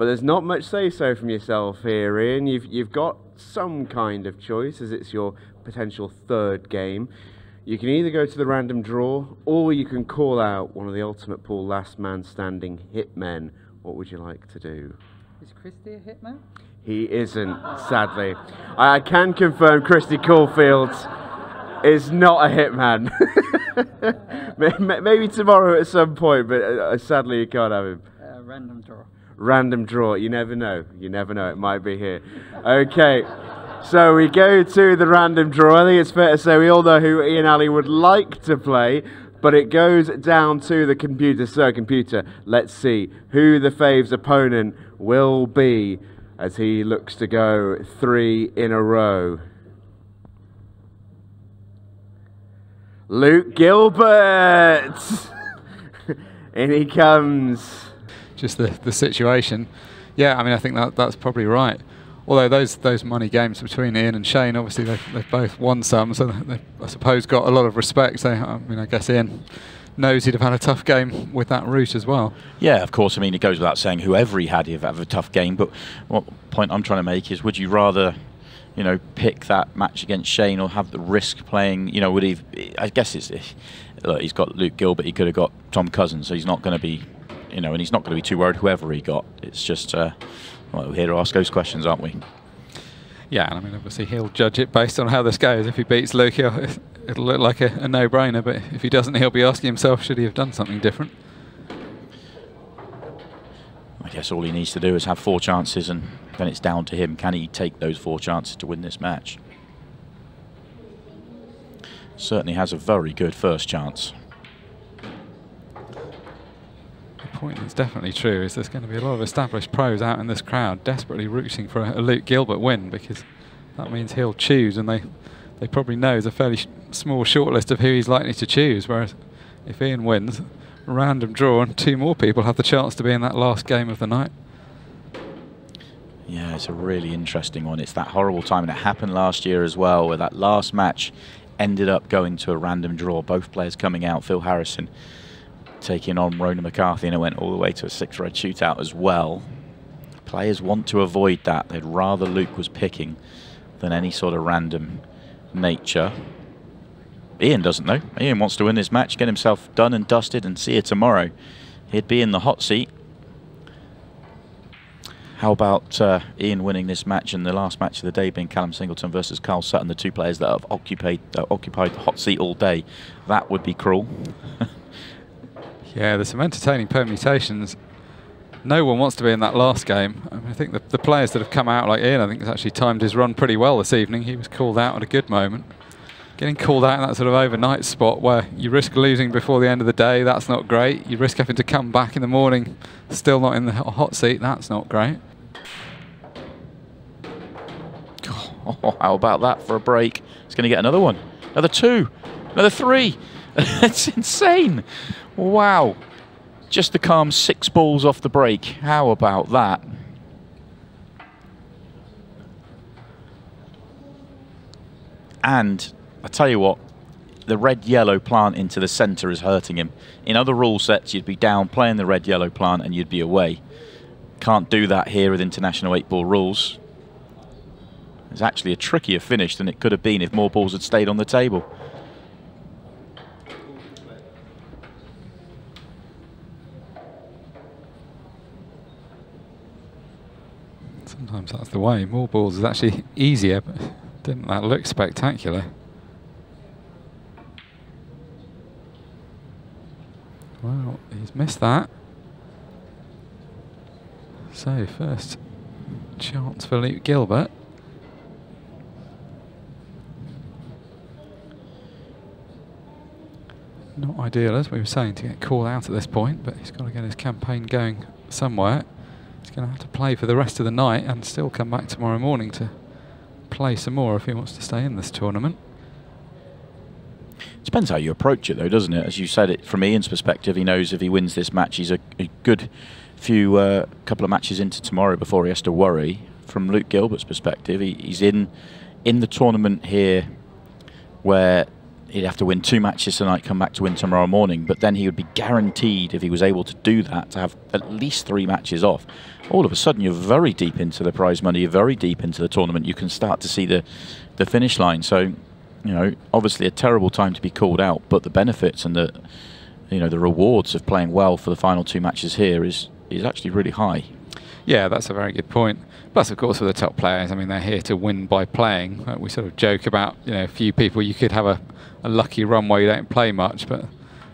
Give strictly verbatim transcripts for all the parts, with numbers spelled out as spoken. But there's not much say-so from yourself here, Ian. You've, you've got some kind of choice, as it's your potential third game. You can either go to the random draw, or you can call out one of the Ultimate Pool Last Man Standing hitmen. What would you like to do? Is Christy a hitman? He isn't, sadly. I can confirm Christy Caulfield is not a hitman. Maybe tomorrow at some point, but sadly you can't have him. Uh, random draw. Random draw, you never know, you never know, it might be here. Okay, so we go to the random draw. I think it's fair to say we all know who Ian Ali would like to play, but it goes down to the computer. So computer, let's see who the fave's opponent will be as he looks to go three in a row. Luke Gilbert! In he comes. Just the, the situation. Yeah, I mean, I think that that's probably right. Although those those money games between Ian and Shane, obviously they've, they've both won some, so they've, I suppose, got a lot of respect. So, I mean, I guess Ian knows he'd have had a tough game with that route as well. Yeah, of course. I mean, it goes without saying whoever he had, he'd have a tough game. But what point I'm trying to make is, would you rather, you know, pick that match against Shane or have the risk playing, you know, would he, I guess it's, look, he's got Luke Gilbert, he could have got Tom Cousins, so he's not going to be, you know, and he's not going to be too worried whoever he got. It's just, uh, well, we're here to ask those questions, aren't we? Yeah, and I mean, obviously he'll judge it based on how this goes. If he beats Luke, he'll, it'll look like a, a no-brainer, but if he doesn't, he'll be asking himself, should he have done something different? I guess all he needs to do is have four chances, and then it's down to him. Can he take those four chances to win this match? Certainly has a very good first chance. Point that's definitely true is there's going to be a lot of established pros out in this crowd desperately rooting for a Luke Gilbert win, because that means he'll choose, and they they probably know there's a fairly sh small shortlist of who he's likely to choose, whereas if Ian wins, random draw and two more people have the chance to be in that last game of the night. Yeah, it's a really interesting one. It's that horrible time, and it happened last year as well, where that last match ended up going to a random draw, both players coming out. Phil Harrison taking on Ronan McCarthy, and it went all the way to a six-red shootout as well. Players want to avoid that. They'd rather Luke was picking than any sort of random nature. Ian doesn't though. Ian wants to win this match, get himself done and dusted, and see you tomorrow. He'd be in the hot seat. How about uh, Ian winning this match, and the last match of the day being Callum Singleton versus Carl Sutton, the two players that have occupied, uh, occupied the hot seat all day? That would be cruel. Yeah, there's some entertaining permutations. No one wants to be in that last game. I, mean, I think the, the players that have come out like Ian, I think, has actually timed his run pretty well this evening. He was called out at a good moment. Getting called out in that sort of overnight spot where you risk losing before the end of the day, that's not great. You risk having to come back in the morning, still not in the hot seat, that's not great. Oh, how about that for a break? He's going to get another one. Another two. Another three. It's insane. Wow, just the calm six balls off the break. How about that? And I tell you what, the red-yellow plant into the centre is hurting him. In other rule sets, you'd be down playing the red-yellow plant and you'd be away. Can't do that here with international eight-ball rules. It's actually a trickier finish than it could have been if more balls had stayed on the table. Sometimes that's the way. More balls is actually easier, but didn't that look spectacular? Well, he's missed that. So, first chance for Luke Gilbert. Not ideal, as we were saying, to get called out at this point, but he's got to get his campaign going somewhere. He's going to have to play for the rest of the night and still come back tomorrow morning to play some more if he wants to stay in this tournament. Depends how you approach it though, doesn't it? As you said, it from Ian's perspective, he knows if he wins this match, he's a, a good few uh, couple of matches into tomorrow before he has to worry. From Luke Gilbert's perspective, he, he's in in the tournament here where he'd have to win two matches tonight, come back to win tomorrow morning, but then he would be guaranteed, if he was able to do that, to have at least three matches off. all of a sudden you're very deep into the prize money, you're very deep into the tournament, you can start to see the, the finish line. So, you know, obviously a terrible time to be called out, but the benefits and the, you know, the rewards of playing well for the final two matches here is, is actually really high. Yeah, that's a very good point. Plus, of course, for the top players, I mean, they're here to win by playing. Like we sort of joke about, you know, a few people, you could have a, a lucky run where you don't play much, but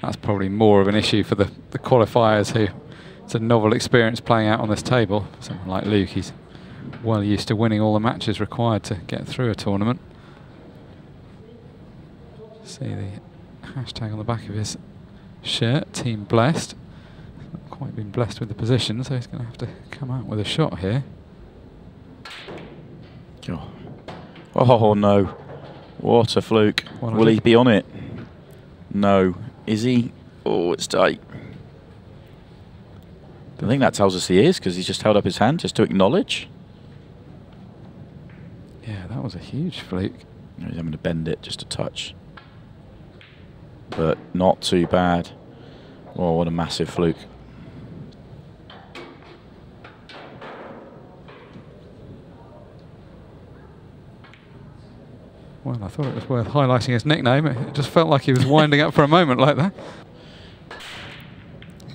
that's probably more of an issue for the, the qualifiers who, it's a novel experience playing out on this table. Someone like Luke, he's well used to winning all the matches required to get through a tournament. See the hashtag on the back of his shirt, Team Blessed. Not quite been blessed with the position, so he's going to have to come out with a shot here. Oh, oh no. What a fluke. What Will he be on it? No. Is he? Oh, it's tight. I think that tells us he is, because he's just held up his hand just to acknowledge. Yeah, that was a huge fluke. He's having to bend it just a touch. But not too bad. Oh, what a massive fluke. Well, I thought it was worth highlighting his nickname. It just felt like he was winding up for a moment like that.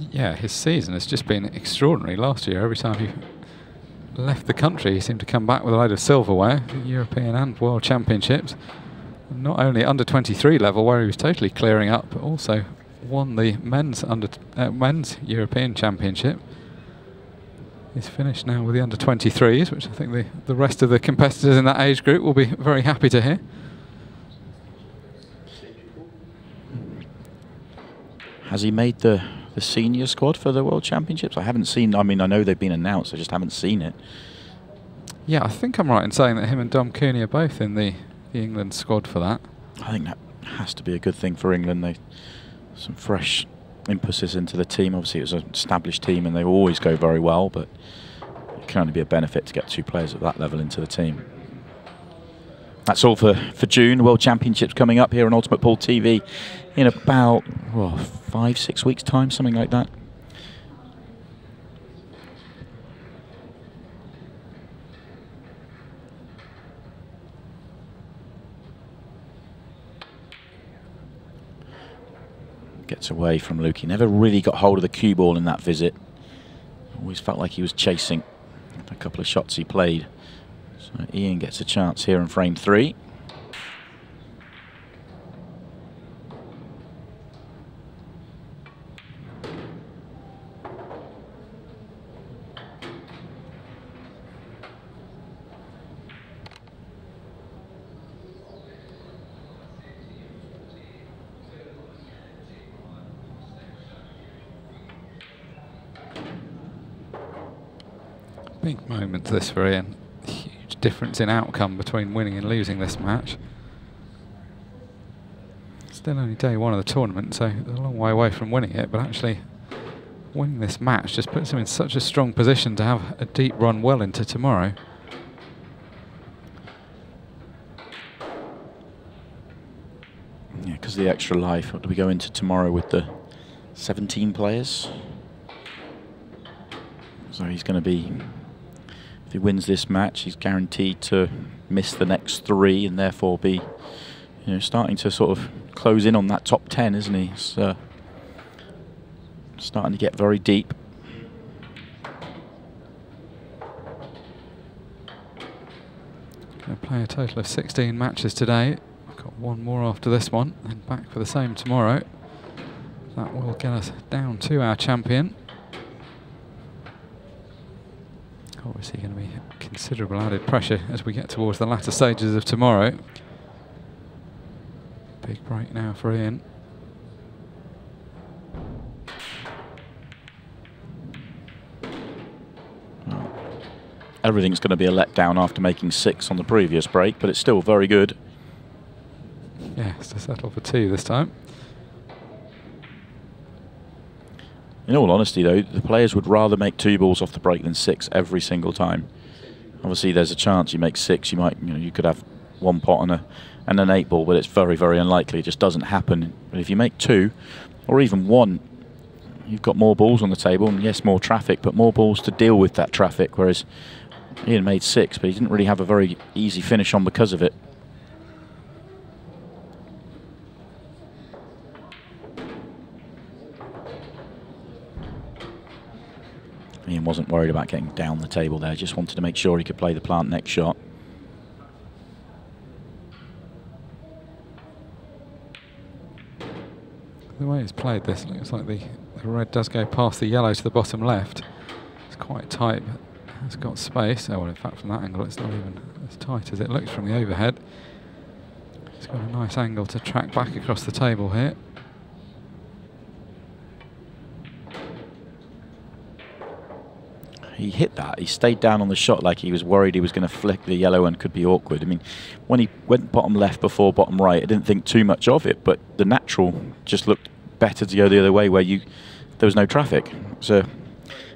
Yeah, his season has just been extraordinary. Last year, every time he left the country, he seemed to come back with a load of silverware, European and World Championships. Not only under twenty-three level, where he was totally clearing up, but also won the men's under uh, men's European Championship. He's finished now with the under twenty-threes, which I think the, the rest of the competitors in that age group will be very happy to hear. Has he made the, the senior squad for the World Championships? I haven't seen, I mean, I know they've been announced, I just haven't seen it. Yeah, I think I'm right in saying that him and Dom Cooney are both in the, the England squad for that. I think that has to be a good thing for England. They some fresh emphasis into the team. Obviously, it's an established team and they always go very well, but it can only be a benefit to get two players at that level into the team. That's all for, for June. World Championships coming up here on Ultimate Pool T V in about well, five, six weeks' time, something like that. Gets away from Luke. He never really got hold of the cue ball in that visit. Always felt like he was chasing a couple of shots he played. So Ian gets a chance here in frame three. Big moment this for Ian. Huge difference in outcome between winning and losing this match. Still only day one of the tournament, so a long way away from winning it, but actually winning this match just puts him in such a strong position to have a deep run well into tomorrow. Yeah, because of the extra life, what do we go into tomorrow with the seventeen players? So he's going to be... If he wins this match, he's guaranteed to miss the next three and therefore be, you know, starting to sort of close in on that top ten, isn't he? It's uh, starting to get very deep. Going to play a total of sixteen matches today. I've got one more after this one, and back for the same tomorrow. That will get us down to our champion. Obviously going to be considerable added pressure as we get towards the latter stages of tomorrow. Big break now for Ian. Oh. Everything's going to be a letdown after making six on the previous break, but it's still very good. Yeah, it's to settle for two this time. In all honesty, though, the players would rather make two balls off the break than six every single time. Obviously, there's a chance you make six. You might, you know, you could have one pot and a and an eight ball, but it's very, very unlikely. It just doesn't happen. But if you make two, or even one, you've got more balls on the table, and yes, more traffic, but more balls to deal with that traffic, whereas Ian made six, but he didn't really have a very easy finish on because of it. Ian wasn't worried about getting down the table there, just wanted to make sure he could play the plant next shot. The way it's played this, it looks like the, the red does go past the yellow to the bottom left. It's quite tight, but it's got space. Oh, well, in fact, from that angle, it's not even as tight as it looks from the overhead. It's got a nice angle to track back across the table here. He hit that. He stayed down on the shot like he was worried he was going to flick the yellow and could be awkward. I mean, when he went bottom left before bottom right, I didn't think too much of it, but the natural just looked better to go the other way where you there was no traffic. So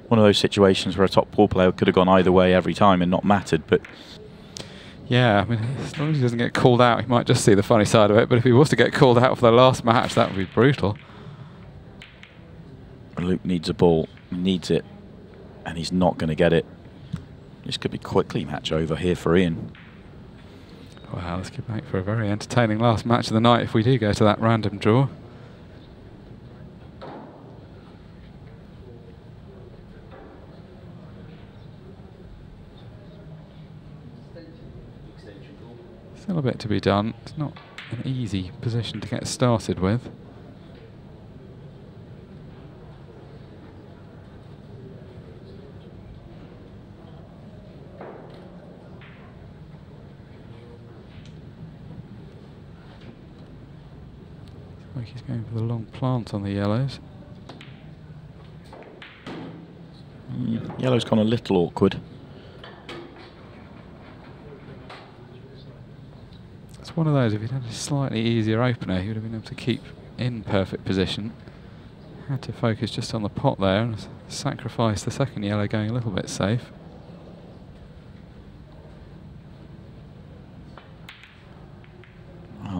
one of those situations where a top pool player could have gone either way every time and not mattered. But yeah, I mean, as long as he doesn't get called out, he might just see the funny side of it. But if he was to get called out for the last match, that would be brutal. Luke needs a ball. He needs it. And he's not going to get it. This could be quickly match over here for Ian. Wow, let's get back for a very entertaining last match of the night if we do go to that random draw. Still a bit to be done. It's not an easy position to get started with. He's going for the long plant on the yellows. Mm, yellow's gone a little awkward. It's one of those, if he'd had a slightly easier opener, he would have been able to keep in perfect position. Had to focus just on the pot there and sacrifice the second yellow going a little bit safe.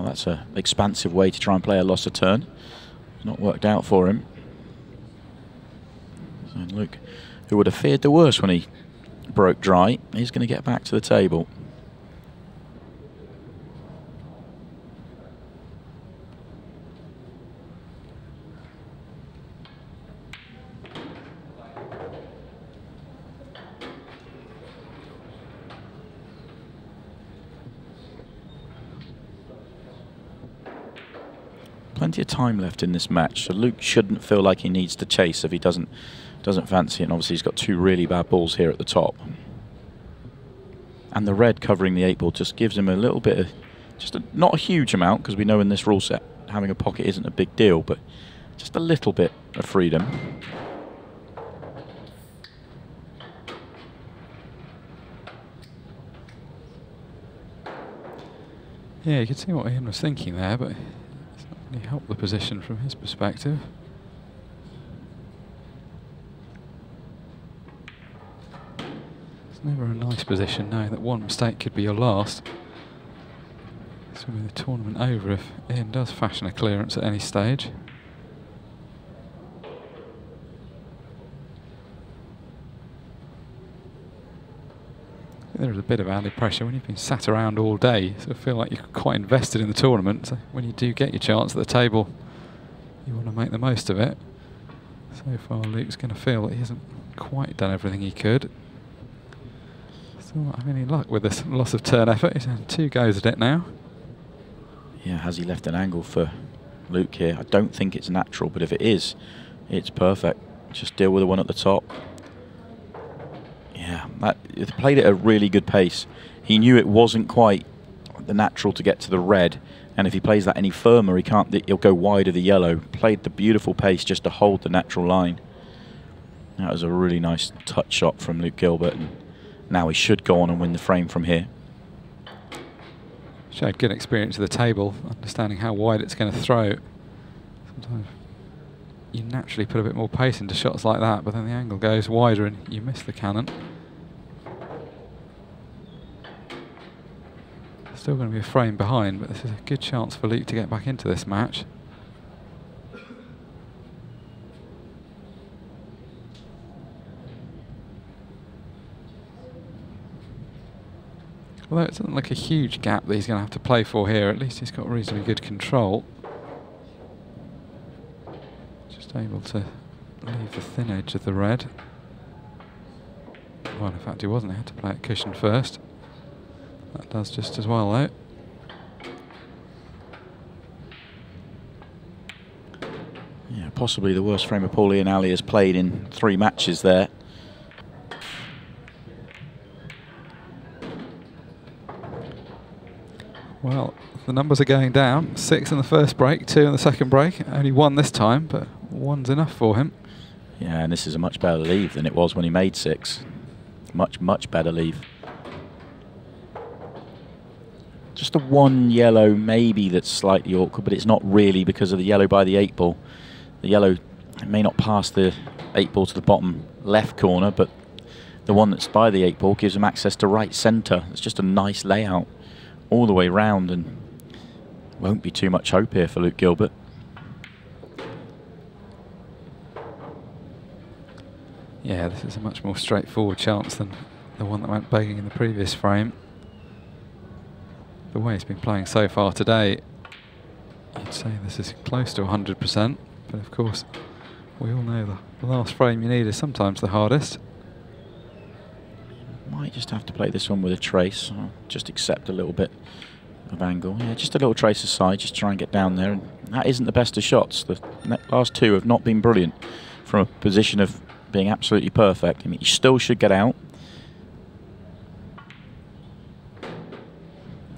That's an expansive way to try and play a loss of turn. Not worked out for him. And Luke, who would have feared the worst when he broke dry, he's going to get back to the table. Plenty of time left in this match, so Luke shouldn't feel like he needs to chase if he doesn't doesn't fancy it. And obviously he's got two really bad balls here at the top, and the red covering the eight ball just gives him a little bit of, just a, not a huge amount, because we know in this rule set having a pocket isn't a big deal, but just a little bit of freedom. Yeah, you could see what Ian was thinking there, but he helped the position from his perspective. It's never a nice position knowing that one mistake could be your last. This will be the tournament over if Ian does fashion a clearance at any stage. There is a bit of added pressure when you've been sat around all day. You sort of feel like you're quite invested in the tournament. So when you do get your chance at the table, you want to make the most of it. So far, Luke's going to feel that he hasn't quite done everything he could. Still not having any luck with this loss of turn effort. He's had two goes at it now. Yeah, has he left an angle for Luke here? I don't think it's natural, but if it is, it's perfect. Just deal with the one at the top. Yeah, that, he played at a really good pace. He knew it wasn't quite the natural to get to the red, and if he plays that any firmer, he can't. He'll go wide of the yellow. Played the beautiful pace just to hold the natural line. That was a really nice touch shot from Luke Gilbert, and now he should go on and win the frame from here. Showed good experience of the table, understanding how wide it's going to throw. Sometimes you naturally put a bit more pace into shots like that, but then the angle goes wider and you miss the cannon. Still going to be a frame behind, but this is a good chance for Luke to get back into this match. Although it doesn't look a huge gap that he's going to have to play for here, at least he's got reasonably good control. Just able to leave the thin edge of the red. Well, in fact he wasn't, he had to play at cushion first. That does just as well though. Yeah, possibly the worst frame of pool Ian Ali has played in three matches there. Well, the numbers are going down. Six in the first break, two in the second break. Only one this time, but one's enough for him. Yeah, and this is a much better leave than it was when he made six. Much, much better leave. Just the one yellow maybe that's slightly awkward, but it's not really because of the yellow by the eight ball. The yellow may not pass the eight ball to the bottom left corner, but the one that's by the eight ball gives him access to right centre. It's just a nice layout all the way round, and won't be too much hope here for Luke Gilbert. Yeah, this is a much more straightforward chance than the one that went begging in the previous frame. The way he's been playing so far today, I'd say this is close to one hundred percent, but of course we all know the last frame you need is sometimes the hardest. Might just have to play this one with a trace, I'll just accept a little bit of angle. Yeah, just a little trace aside, just try and get down there. And that isn't the best of shots. The last two have not been brilliant from a position of being absolutely perfect. I mean, you still should get out.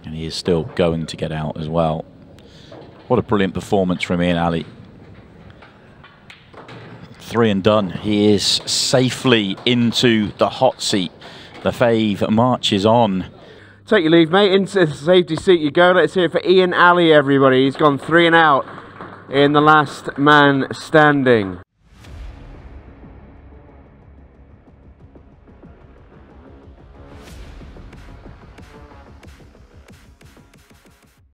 And he is still going to get out as well. What a brilliant performance from Ian Ali. Three and done. He is safely into the hot seat. The fave marches on. Take your leave, mate. Into the safety seat you go. Let's hear it for Ian Ali, everybody. He's gone three and out in the last man standing.